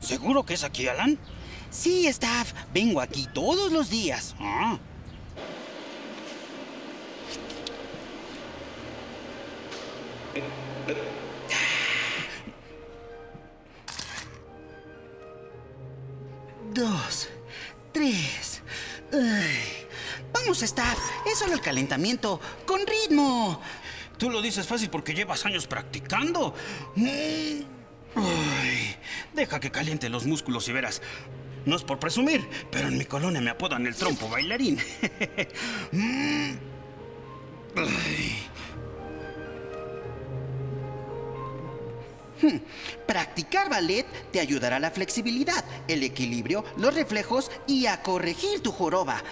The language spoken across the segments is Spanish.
¿Seguro que es aquí, Alan? Sí, Staff. Vengo aquí todos los días. Ah. Dos, tres. Ay. Vamos, Staff. Es solo el calentamiento. ¡Con ritmo! Tú lo dices fácil porque llevas años practicando. Ay, deja que caliente los músculos y verás. No es por presumir, pero en mi colonia me apodan el trompo bailarín. Practicar ballet te ayudará a la flexibilidad, el equilibrio, los reflejos y a corregir tu joroba.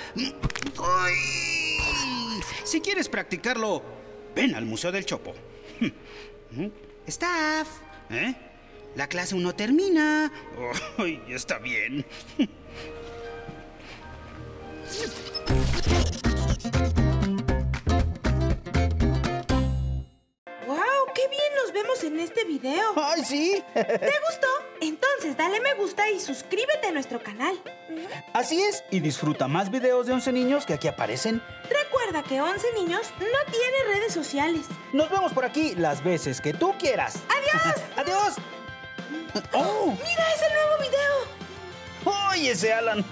Si quieres practicarlo, ven al Museo del Chopo. Staff. ¿Eh? La clase 1 termina. Oh, está bien. ¡Wow! ¡Qué bien nos vemos en este video! ¡Ay, sí! ¿Te gustó? Entonces dale me gusta y suscríbete a nuestro canal. Así es, y disfruta más videos de 11 niños que aquí aparecen. Recuerda que 11 niños no tiene redes sociales. Nos vemos por aquí las veces que tú quieras. ¡Adiós! ¡Adiós! Oh. ¡Mira, es el nuevo video! ¡Oye, ese Alan!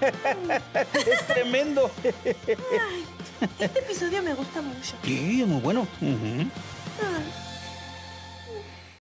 ¡Es tremendo! Ay, este episodio me gusta mucho. Sí, es muy bueno.